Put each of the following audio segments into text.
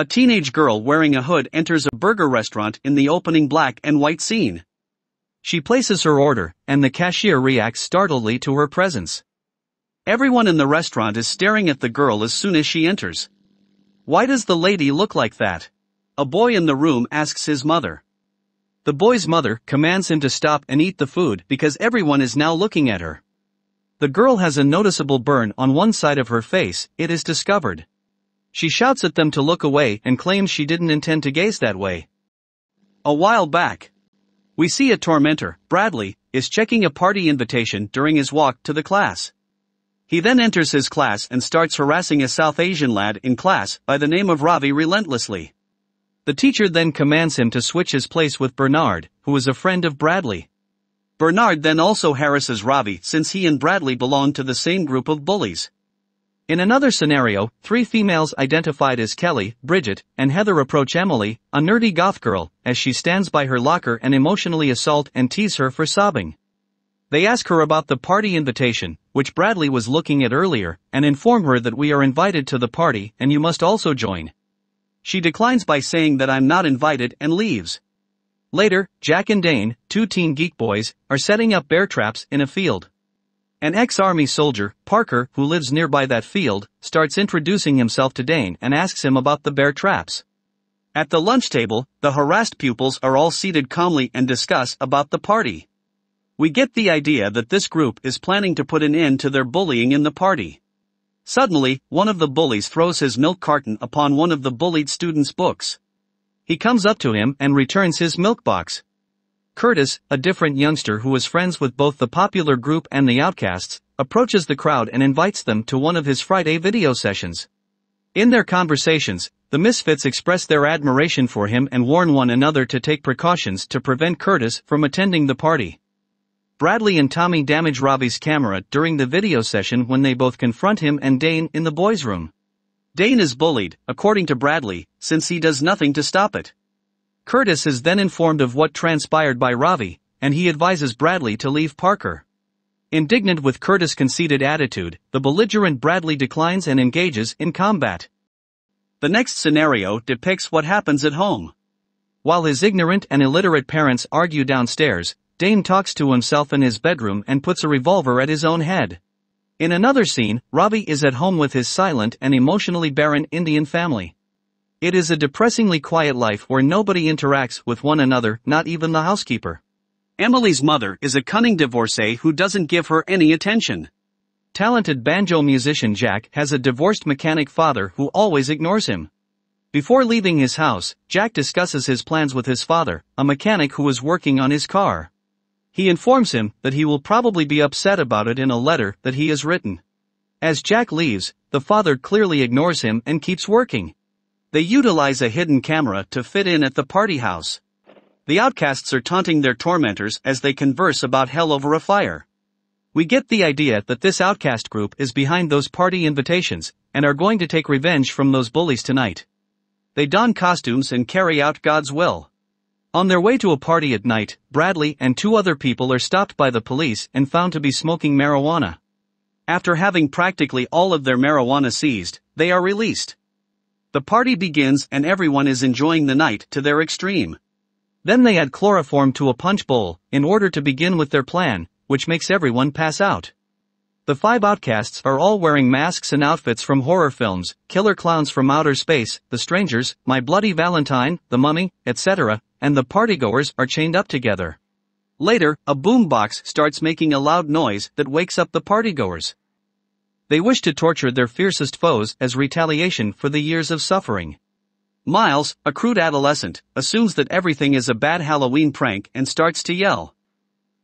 A teenage girl wearing a hood enters a burger restaurant in the opening black and white scene. She places her order, and the cashier reacts startledly to her presence. Everyone in the restaurant is staring at the girl as soon as she enters. "Why does the lady look like that?" a boy in the room asks his mother. The boy's mother commands him to stop and eat the food because everyone is now looking at her. The girl has a noticeable burn on one side of her face, it is discovered. She shouts at them to look away and claims she didn't intend to gaze that way. A while back, we see a tormentor, Bradley, is checking a party invitation during his walk to the class. He then enters his class and starts harassing a South Asian lad in class by the name of Ravi relentlessly. The teacher then commands him to switch his place with Bernard, who is a friend of Bradley. Bernard then also harasses Ravi since he and Bradley belong to the same group of bullies. In another scenario, three females identified as Kelly, Bridget, and Heather approach Emily, a nerdy goth girl, as she stands by her locker and emotionally assault and tease her for sobbing. They ask her about the party invitation, which Bradley was looking at earlier, and inform her that we are invited to the party and you must also join. She declines by saying that I'm not invited and leaves. Later, Jack and Dane, two teen geek boys, are setting up bear traps in a field. An ex-army soldier, Parker, who lives nearby that field, starts introducing himself to Dane and asks him about the bear traps. At the lunch table, the harassed pupils are all seated calmly and discuss about the party. We get the idea that this group is planning to put an end to their bullying in the party. Suddenly, one of the bullies throws his milk carton upon one of the bullied students' books. He comes up to him and returns his milk box. Curtis, a different youngster who is friends with both the popular group and the outcasts, approaches the crowd and invites them to one of his Friday video sessions. In their conversations, the misfits express their admiration for him and warn one another to take precautions to prevent Curtis from attending the party. Bradley and Tommy damage Ravi's camera during the video session when they both confront him and Dane in the boys' room. Dane is bullied, according to Bradley, since he does nothing to stop it. Curtis is then informed of what transpired by Ravi, and he advises Bradley to leave Parker. Indignant with Curtis' conceited attitude, the belligerent Bradley declines and engages in combat. The next scenario depicts what happens at home. While his ignorant and illiterate parents argue downstairs, Dane talks to himself in his bedroom and puts a revolver at his own head. In another scene, Ravi is at home with his silent and emotionally barren Indian family. It is a depressingly quiet life where nobody interacts with one another, not even the housekeeper. Emily's mother is a cunning divorcee who doesn't give her any attention. Talented banjo musician Jack has a divorced mechanic father who always ignores him. Before leaving his house, Jack discusses his plans with his father, a mechanic who is working on his car. He informs him that he will probably be upset about it in a letter that he has written. As Jack leaves, the father clearly ignores him and keeps working. They utilize a hidden camera to fit in at the party house. The outcasts are taunting their tormentors as they converse about hell over a fire. We get the idea that this outcast group is behind those party invitations and are going to take revenge from those bullies tonight. They don costumes and carry out God's will. On their way to a party at night, Bradley and two other people are stopped by the police and found to be smoking marijuana. After having practically all of their marijuana seized, they are released. The party begins and everyone is enjoying the night to their extreme. Then they add chloroform to a punch bowl in order to begin with their plan, which makes everyone pass out. The five outcasts are all wearing masks and outfits from horror films, Killer Clowns from Outer Space, The Strangers, My Bloody Valentine, The Mummy, etc., and the partygoers are chained up together. Later, a boombox starts making a loud noise that wakes up the partygoers. They wish to torture their fiercest foes as retaliation for the years of suffering. Miles, a crude adolescent, assumes that everything is a bad Halloween prank and starts to yell.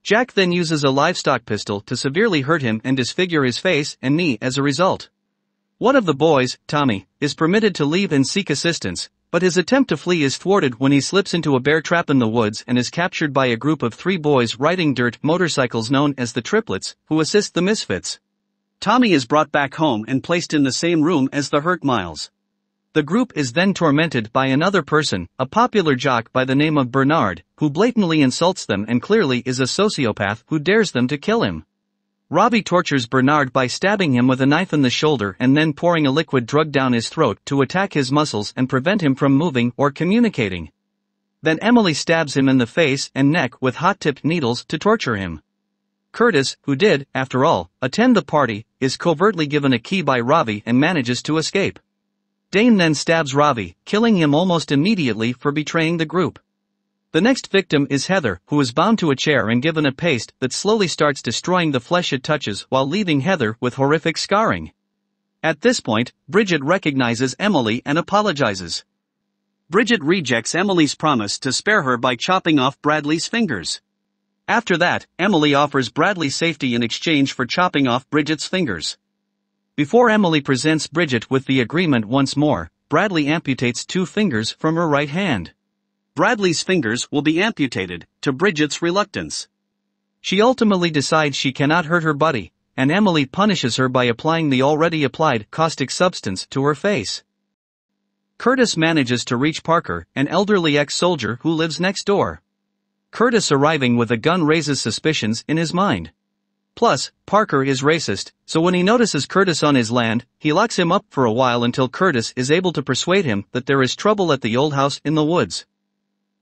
Jack then uses a livestock pistol to severely hurt him and disfigure his face and knee as a result. One of the boys, Tommy, is permitted to leave and seek assistance, but his attempt to flee is thwarted when he slips into a bear trap in the woods and is captured by a group of three boys riding dirt motorcycles known as the Triplets, who assist the misfits. Tommy is brought back home and placed in the same room as the hurt Miles. The group is then tormented by another person, a popular jock by the name of Bernard, who blatantly insults them and clearly is a sociopath who dares them to kill him. Robbie tortures Bernard by stabbing him with a knife in the shoulder and then pouring a liquid drug down his throat to attack his muscles and prevent him from moving or communicating. Then Emily stabs him in the face and neck with hot-tipped needles to torture him. Curtis, who did, after all, attend the party, is covertly given a key by Ravi and manages to escape. Dane then stabs Ravi, killing him almost immediately for betraying the group. The next victim is Heather, who is bound to a chair and given a paste that slowly starts destroying the flesh it touches while leaving Heather with horrific scarring. At this point, Bridget recognizes Emily and apologizes. Bridget rejects Emily's promise to spare her by chopping off Bradley's fingers. After that, Emily offers Bradley safety in exchange for chopping off Bridget's fingers. Before Emily presents Bridget with the agreement once more, Bradley amputates 2 fingers from her right hand. Bradley's fingers will be amputated, to Bridget's reluctance. She ultimately decides she cannot hurt her buddy, and Emily punishes her by applying the already applied caustic substance to her face. Curtis manages to reach Parker, an elderly ex-soldier who lives next door. Curtis arriving with a gun raises suspicions in his mind. Plus, Parker is racist, so when he notices Curtis on his land, he locks him up for a while until Curtis is able to persuade him that there is trouble at the old house in the woods.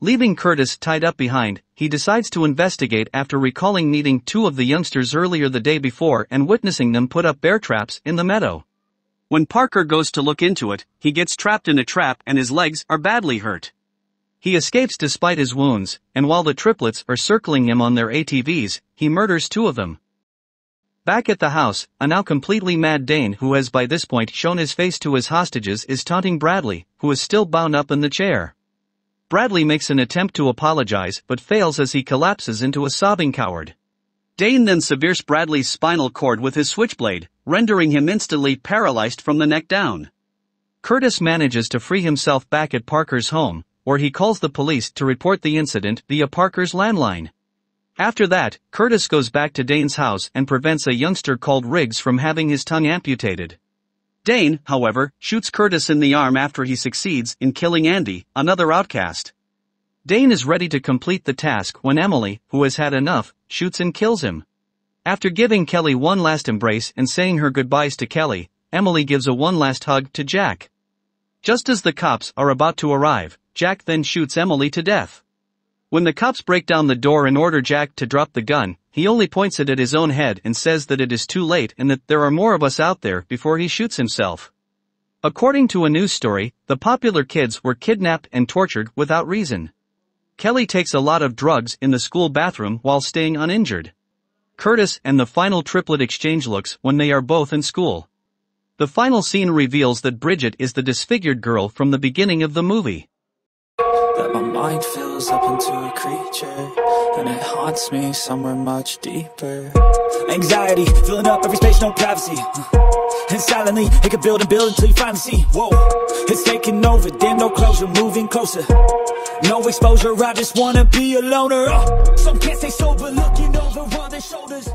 Leaving Curtis tied up behind, he decides to investigate after recalling meeting 2 of the youngsters earlier the day before and witnessing them put up bear traps in the meadow. When Parker goes to look into it, he gets trapped in a trap and his legs are badly hurt. He escapes despite his wounds, and while the triplets are circling him on their ATVs, he murders 2 of them. Back at the house, a now completely mad Dane who has by this point shown his face to his hostages is taunting Bradley, who is still bound up in the chair. Bradley makes an attempt to apologize but fails as he collapses into a sobbing coward. Dane then severs Bradley's spinal cord with his switchblade, rendering him instantly paralyzed from the neck down. Curtis manages to free himself back at Parker's home, where he calls the police to report the incident via Parker's landline. After that, Curtis goes back to Dane's house and prevents a youngster called Riggs from having his tongue amputated. Dane, however, shoots Curtis in the arm after he succeeds in killing Andy, another outcast. Dane is ready to complete the task when Emily, who has had enough, shoots and kills him. After giving Kelly one last embrace and saying her goodbyes to Kelly, Emily gives a one last hug to Jack. Just as the cops are about to arrive, Jack then shoots Emily to death. When the cops break down the door and order Jack to drop the gun, he only points it at his own head and says that it is too late and that there are more of us out there before he shoots himself. According to a news story, the popular kids were kidnapped and tortured without reason. Kelly takes a lot of drugs in the school bathroom while staying uninjured. Curtis and the final triplet exchange looks when they are both in school. The final scene reveals that Bridget is the disfigured girl from the beginning of the movie. That my mind fills up into a creature, and it haunts me somewhere much deeper. Anxiety, filling up every space, no privacy. And silently, it can build and build until you finally see. Whoa, it's taking over, damn no closure, moving closer. No exposure, I just wanna be a loner. Some can't stay sober, looking over all their shoulders.